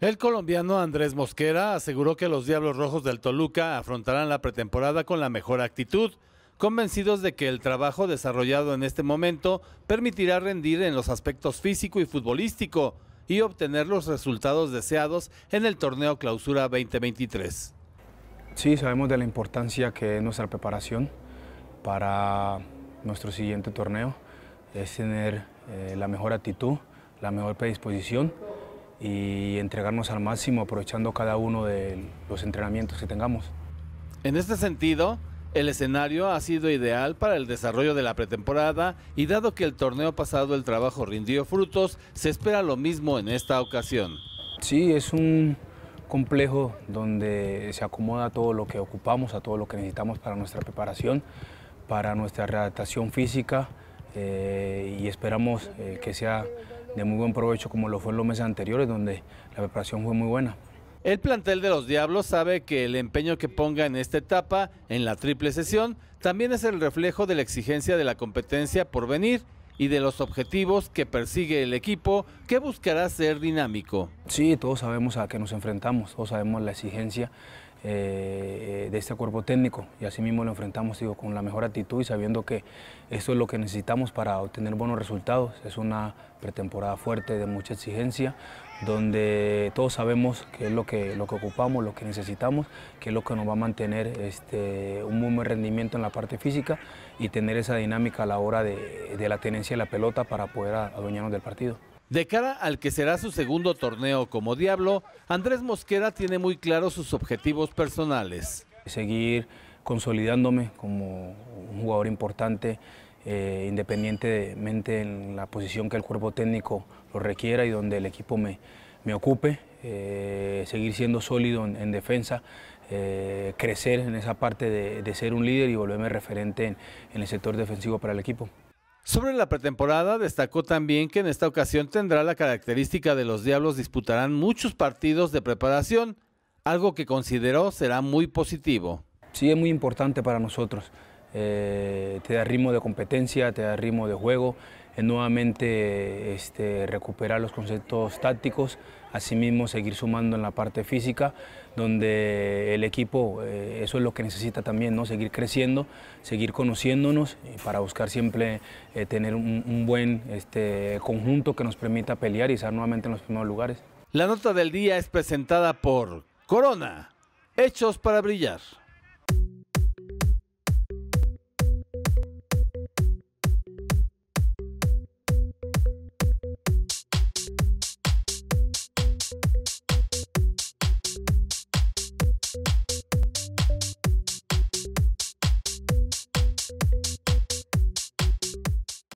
El colombiano Andrés Mosquera aseguró que los Diablos Rojos del Toluca afrontarán la pretemporada con la mejor actitud, convencidos de que el trabajo desarrollado en este momento permitirá rendir en los aspectos físico y futbolístico y obtener los resultados deseados en el torneo Clausura 2023. Sí, sabemos de la importancia que es nuestra preparación para nuestro siguiente torneo, es tener la mejor actitud, la mejor predisposición y entregarnos al máximo aprovechando cada uno de los entrenamientos que tengamos. En este sentido, el escenario ha sido ideal para el desarrollo de la pretemporada y dado que el torneo pasado el trabajo rindió frutos, se espera lo mismo en esta ocasión. Sí, es un complejo donde se acomoda todo lo que ocupamos, a todo lo que necesitamos para nuestra preparación, para nuestra readaptación física y esperamos que sea de muy buen provecho como lo fue en los meses anteriores donde la preparación fue muy buena. El plantel de los Diablos sabe que el empeño que ponga en esta etapa, en la triple sesión, también es el reflejo de la exigencia de la competencia por venir y de los objetivos que persigue el equipo que buscará ser dinámico. Sí, todos sabemos a qué nos enfrentamos, todos sabemos la exigencia de este cuerpo técnico y así mismo lo enfrentamos con la mejor actitud y sabiendo que esto es lo que necesitamos para obtener buenos resultados. Es una pretemporada fuerte de mucha exigencia donde todos sabemos qué es lo que ocupamos, lo que necesitamos, qué es lo que nos va a mantener un muy buen rendimiento en la parte física y tener esa dinámica a la hora de la tenencia de la pelota para poder adueñarnos del partido. De cara al que será su segundo torneo como Diablo, Andrés Mosquera tiene muy claros sus objetivos personales. Seguir consolidándome como un jugador importante, independientemente en la posición que el cuerpo técnico lo requiera y donde el equipo me ocupe. Seguir siendo sólido en defensa, crecer en esa parte de ser un líder y volverme referente en el sector defensivo para el equipo. Sobre la pretemporada, destacó también que en esta ocasión tendrá la característica de los Diablos disputarán muchos partidos de preparación, algo que consideró será muy positivo. Sí, es muy importante para nosotros. Te da ritmo de competencia, te da ritmo de juego, nuevamente recuperar los conceptos tácticos, asimismo seguir sumando en la parte física, donde el equipo eso es lo que necesita también, ¿no? Seguir creciendo, seguir conociéndonos para buscar siempre tener un buen conjunto que nos permita pelear y estar nuevamente en los primeros lugares. La nota del día es presentada por Corona, hechos para brillar.